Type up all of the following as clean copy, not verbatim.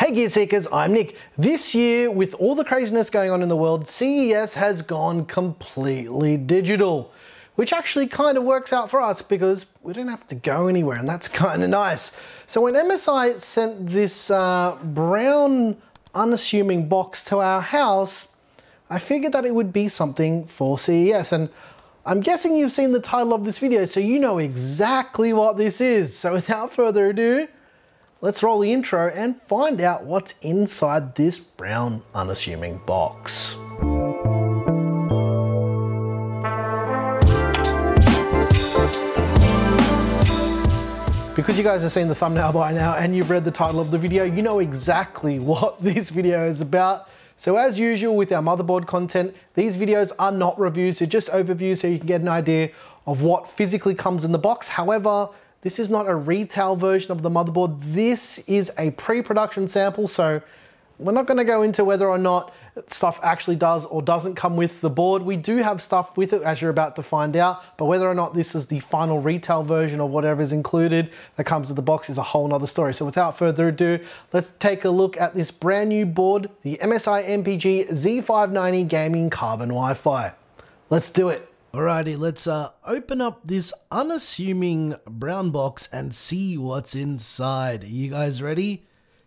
Hey Gear Seekers, I'm Nick. This year, with all the craziness going on in the world, CES has gone completely digital, which actually kind of works out for us because we don't have to go anywhere, and that's kind of nice. So when MSI sent this brown, unassuming box to our house, I figured that it would be something for CES, and I'm guessing you've seen the title of this video, so you know exactly what this is. So without further ado, let's roll the intro and find out what's inside this brown, unassuming box. Because you guys have seen the thumbnail by now and you've read the title of the video, you know exactly what this video is about. So as usual with our motherboard content, these videos are not reviews, they're just overviews so you can get an idea of what physically comes in the box. However, this is not a retail version of the motherboard. This is a pre-production sample, so we're not gonna go into whether or not stuff actually does or doesn't come with the board. We do have stuff with it, as you're about to find out, but whether or not this is the final retail version or whatever is included that comes with the box is a whole nother story. So without further ado, let's take a look at this brand new board, the MSI MPG Z590 Gaming Carbon Wi-Fi. Let's do it. Alrighty, let's open up this unassuming brown box and see what's inside. Are you guys ready?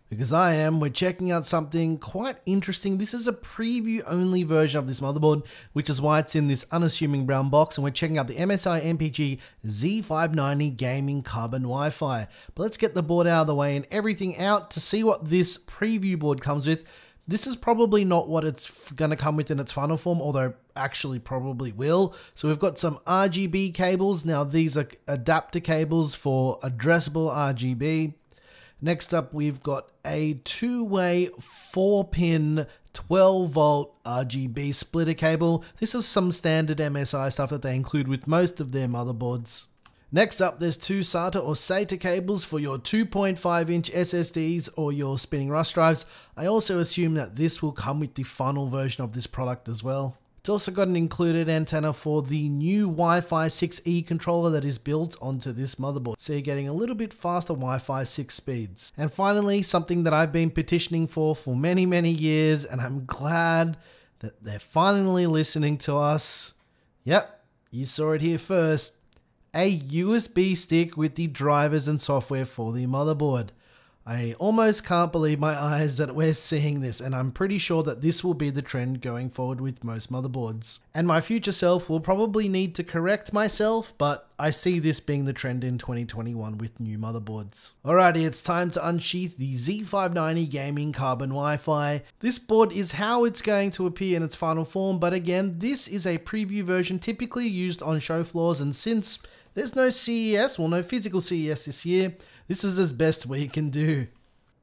Because I am. We're checking out something quite interesting. This is a preview only version of this motherboard, which is why it's in this unassuming brown box, and we're checking out the MSI MPG Z590 Gaming Carbon Wi-Fi. But let's get the board out of the way and everything out to see what this preview board comes with. This is probably not what it's gonna come with in its final form, although actually probably will. So we've got some RGB cables. Now these are adapter cables for addressable RGB. Next up, we've got a two-way 4-pin 12-volt RGB splitter cable. This is some standard MSI stuff that they include with most of their motherboards. Next up, there's two SATA or SATA cables for your 2.5-inch SSDs or your spinning rush drives. I also assume that this will come with the final version of this product as well. It's also got an included antenna for the new Wi-Fi 6E controller that is built onto this motherboard, so you're getting a little bit faster Wi-Fi 6 speeds. And finally, something that I've been petitioning for many, many years, and I'm glad that they're finally listening to us. Yep, you saw it here first. A USB stick with the drivers and software for the motherboard. I almost can't believe my eyes that we're seeing this, and I'm pretty sure that this will be the trend going forward with most motherboards. And my future self will probably need to correct myself, but I see this being the trend in 2021 with new motherboards. Alrighty, it's time to unsheath the Z590 Gaming Carbon Wi-Fi. This board is how it's going to appear in its final form, but again, this is a preview version typically used on show floors, and since there's no CES, well, no physical CES this year, this is as best we can do.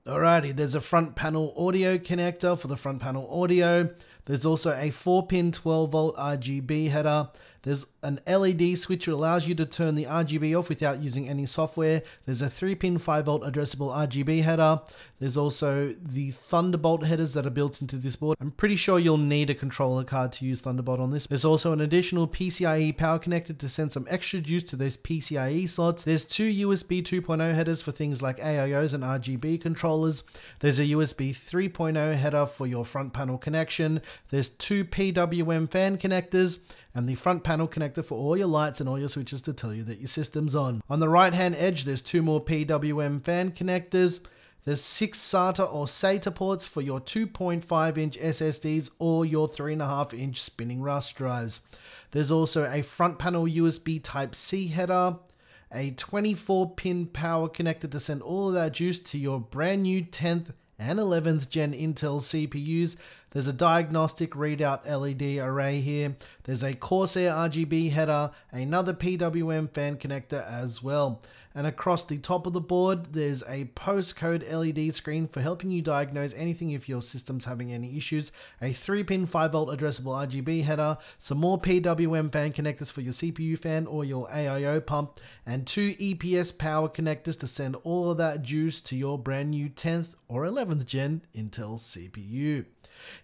Alrighty, there's a front panel audio connector for the front panel audio. There's also a 4-pin 12-volt RGB header. There's an LED switch that allows you to turn the RGB off without using any software. There's a 3-pin 5-volt addressable RGB header. There's also the Thunderbolt headers that are built into this board. I'm pretty sure you'll need a controller card to use Thunderbolt on this. There's also an additional PCIe power connector to send some extra juice to those PCIe slots. There's two USB 2.0 headers for things like AIOs and RGB controllers. There's a USB 3.0 header for your front panel connection. There's two PWM fan connectors and the front panel connector for all your lights and all your switches to tell you that your system's on. On the right hand edge, there's two more PWM fan connectors. There's 6 SATA or SATA ports for your 2.5-inch SSDs or your 3.5-inch spinning rush drives. There's also a front panel USB Type-C header, a 24-pin power connector to send all of that juice to your brand new 10th and 11th gen Intel CPUs. There's a diagnostic readout LED array here. There's a Corsair RGB header, another PWM fan connector as well. And across the top of the board, there's a postcode LED screen for helping you diagnose anything if your system's having any issues, a 3-pin 5-volt addressable RGB header, some more PWM fan connectors for your CPU fan or your AIO pump, and two EPS power connectors to send all of that juice to your brand new 10th or 11th gen Intel CPU.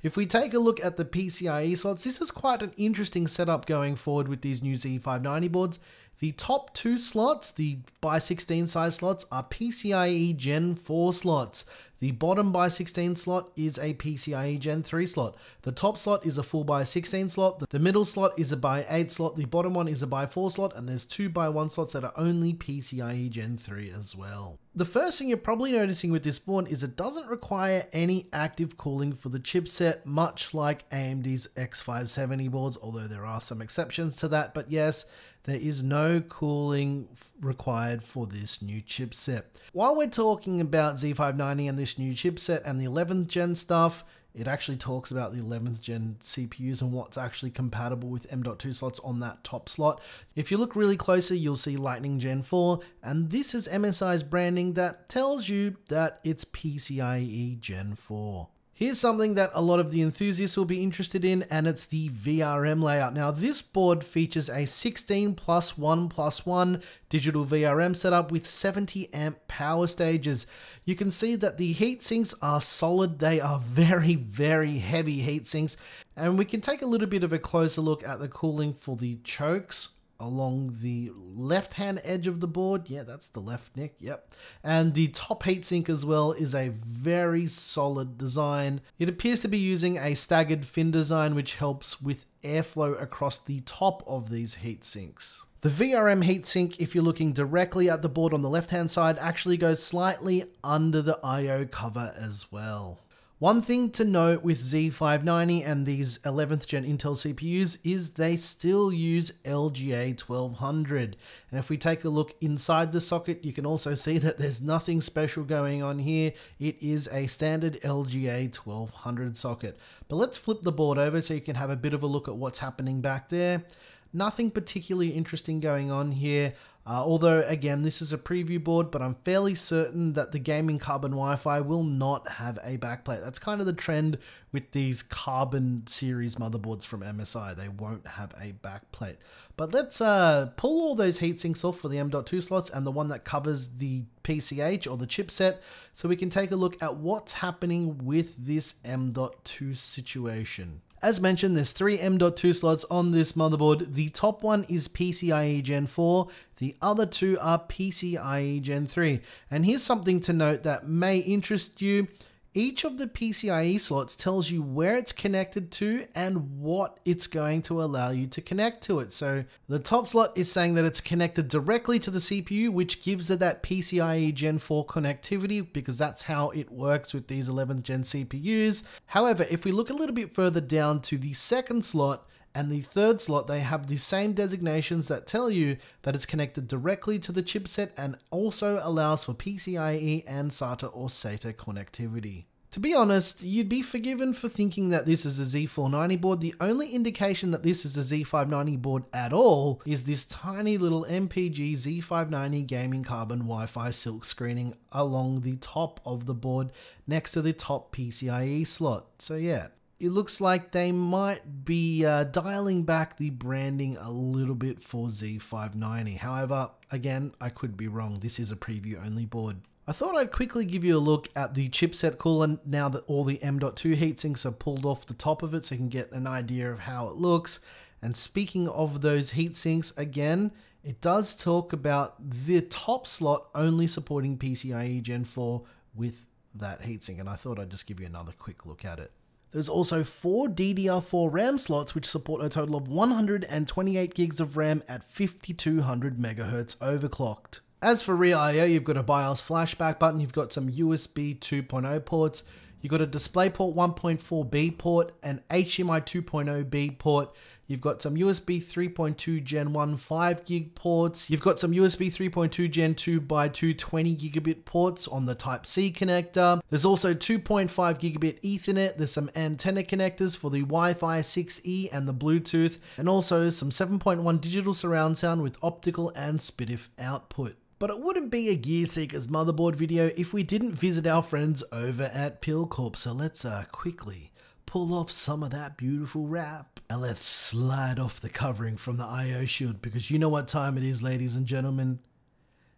If we take a look at the PCIe slots, this is quite an interesting setup going forward with these new Z590 boards. The top two slots, the by 16 size slots, are PCIe Gen 4 slots. The bottom by 16 slot is a PCIe Gen 3 slot. The top slot is a full by 16 slot. The middle slot is a by 8 slot. The bottom one is a by 4 slot. And there's 2 by 1 slots that are only PCIe Gen 3 as well. The first thing you're probably noticing with this board is it doesn't require any active cooling for the chipset, much like AMD's X570 boards, although there are some exceptions to that. But yes, there is no cooling required for this new chipset. While we're talking about Z590 and this new chipset and the 11th gen stuff, it actually talks about the 11th gen CPUs and what's actually compatible with M.2 slots on that top slot. If you look really closer, you'll see Lightning Gen 4, and this is MSI's branding that tells you that it's PCIe Gen 4. Here's something that a lot of the enthusiasts will be interested in, and it's the VRM layout. Now, this board features a 16+1+1 digital VRM setup with 70 amp power stages. You can see that the heat sinks are solid. They are very, very heavy heat sinks. And we can take a little bit of a closer look at the cooling for the chokes along the left-hand edge of the board. Yeah, that's the left, Nick, yep. And the top heatsink as well is a very solid design. It appears to be using a staggered fin design, which helps with airflow across the top of these heatsinks. The VRM heatsink, if you're looking directly at the board on the left-hand side, actually goes slightly under the I/O cover as well. One thing to note with Z590 and these 11th gen Intel CPUs is they still use LGA 1200. And if we take a look inside the socket, you can also see that there's nothing special going on here. It is a standard LGA 1200 socket. But let's flip the board over so you can have a bit of a look at what's happening back there. Nothing particularly interesting going on here. Although, again, this is a preview board, but I'm fairly certain that the Gaming Carbon Wi-Fi will not have a backplate. That's kind of the trend with these Carbon series motherboards from MSI. They won't have a backplate. But let's pull all those heatsinks off for the M.2 slots and the one that covers the PCH or the chipset, so we can take a look at what's happening with this M.2 situation. As mentioned, there's 3 M.2 slots on this motherboard. The top one is PCIe Gen 4, the other 2 are PCIe Gen 3. And here's something to note that may interest you. Each of the PCIe slots tells you where it's connected to and what it's going to allow you to connect to it. So the top slot is saying that it's connected directly to the CPU, which gives it that PCIe Gen 4 connectivity, because that's how it works with these 11th gen CPUs. However, if we look a little bit further down to the second slot and the third slot, they have the same designations that tell you that it's connected directly to the chipset and also allows for PCIe and SATA or SATA connectivity. To be honest, you'd be forgiven for thinking that this is a Z490 board. The only indication that this is a Z590 board at all is this tiny little MPG Z590 Gaming Carbon Wi-Fi silk screening along the top of the board next to the top PCIe slot. So yeah. It looks like they might be dialing back the branding a little bit for Z590. However, again, I could be wrong. This is a preview only board. I thought I'd quickly give you a look at the chipset cooler now that all the M.2 heatsinks are pulled off the top of it, so you can get an idea of how it looks. And speaking of those heatsinks, again, it does talk about the top slot only supporting PCIe Gen 4 with that heatsink. And I thought I'd just give you another quick look at it. There's also 4 DDR4 RAM slots, which support a total of 128 gigs of RAM at 5200 megahertz overclocked. As for rear I/O, you've got a BIOS flashback button, you've got some USB 2.0 ports, you've got a DisplayPort 1.4b port, an HDMI 2.0b port, you've got some USB 3.2 Gen 1 5GB ports, you've got some USB 3.2 Gen 2x2 20GB ports on the Type-C connector. There's also 2.5GB Ethernet, there's some antenna connectors for the Wi-Fi 6E and the Bluetooth, and also some 7.1 digital surround sound with optical and SPDIF output. But it wouldn't be a Gear Seekers motherboard video if we didn't visit our friends over at PillCorp, so let's quickly pull off some of that beautiful wrap. And let's slide off the covering from the I/O shield, because you know what time it is, ladies and gentlemen.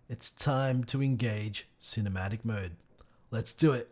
It's time to engage cinematic mode. Let's do it.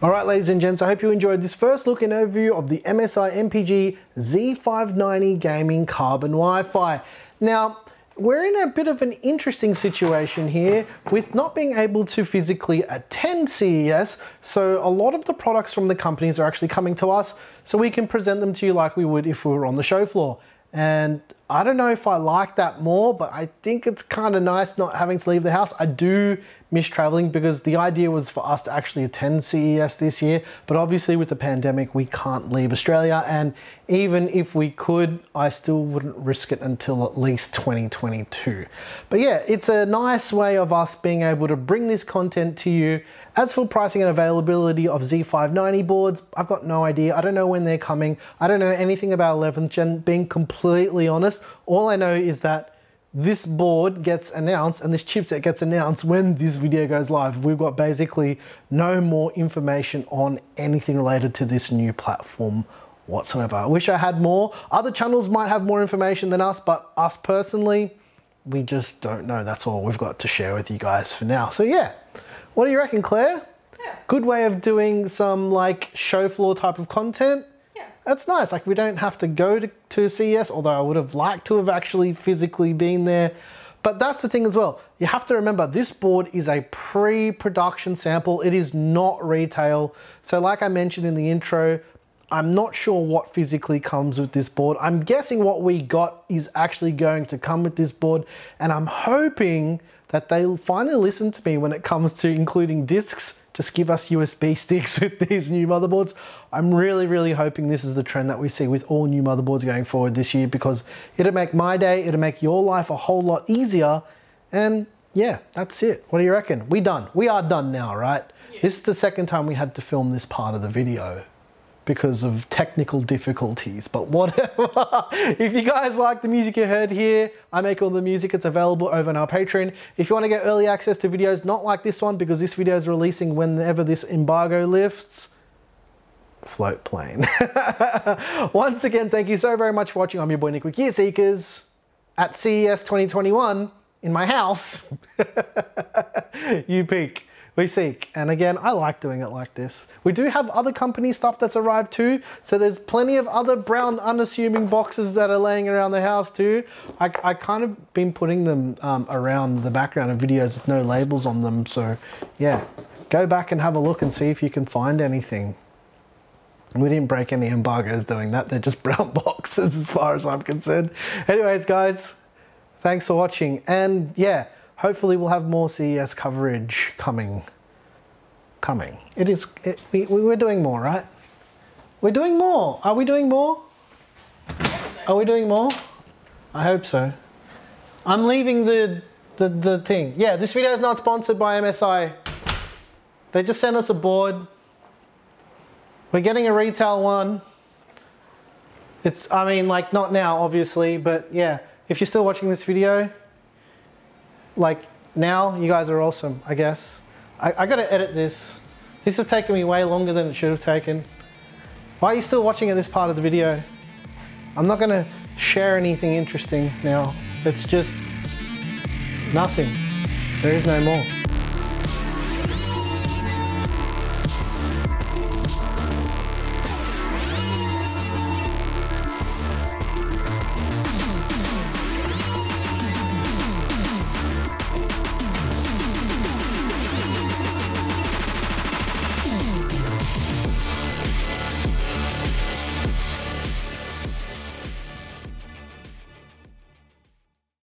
Alright ladies and gents, I hope you enjoyed this first look and overview of the MSI MPG Z590 Gaming Carbon Wi-Fi. Now, we're in a bit of an interesting situation here with not being able to physically attend CES, so a lot of the products from the companies are actually coming to us so we can present them to you like we would if we were on the show floor. And I don't know if I like that more, but I think it's kind of nice not having to leave the house. I do miss traveling because the idea was for us to actually attend CES this year, but obviously with the pandemic, we can't leave Australia. And even if we could, I still wouldn't risk it until at least 2022. But yeah, it's a nice way of us being able to bring this content to you. As for pricing and availability of Z590 boards, I've got no idea. I don't know when they're coming. I don't know anything about 11th gen, being completely honest. All I know is that this board gets announced and this chipset gets announced when this video goes live. We've got basically no more information on anything related to this new platform whatsoever. I wish I had more. Other channels might have more information than us, but us personally, we just don't know. That's all we've got to share with you guys for now. So yeah, what do you reckon, Claire? Yeah. Good way of doing some like show floor type of content. That's nice, like we don't have to go to CES, although I would have liked to have actually physically been there. But that's the thing as well. You have to remember this board is a pre-production sample. It is not retail. So like I mentioned in the intro, I'm not sure what physically comes with this board. I'm guessing what we got is actually going to come with this board. And I'm hoping that they'll finally listen to me when it comes to including discs. Just give us USB sticks with these new motherboards. I'm really, really hoping this is the trend that we see with all new motherboards going forward this year, because it'll make my day, it'll make your life a whole lot easier. And yeah, that's it. What do you reckon? We done. We are done now, right? Yeah. This is the second time we had to film this part of the video because of technical difficulties, but whatever. If you guys like the music you heard here, I make all the music. It's available over on our Patreon. If you want to get early access to videos not like this one, because this video is releasing whenever this embargo lifts, Floatplane. Once again, thank you so very much for watching. I'm your boy Nick Wick, Gear Seekers, at CES 2021 in my house. You peek. We seek. And again, I like doing it like this. We do have other company stuff that's arrived too. So there's plenty of other brown, unassuming boxes that are laying around the house too. I kind of been putting them around the background of videos with no labels on them. So yeah, go back and have a look and see if you can find anything. We didn't break any embargoes doing that. They're just brown boxes as far as I'm concerned. Anyways, guys, thanks for watching. And yeah, hopefully we'll have more CES coverage coming. We're doing more, right? We're doing more. Are we doing more? Are we doing more? I hope so. I'm leaving the thing. Yeah, this video is not sponsored by MSI. They just sent us a board. We're getting a retail one. It's, I mean, like not now, obviously, but yeah, if you're still watching this video, like now, you guys are awesome, I guess. I gotta edit this. This has taken me way longer than it should have taken. Why are you still watching at this part of the video? I'm not gonna share anything interesting now. It's just nothing. There is no more.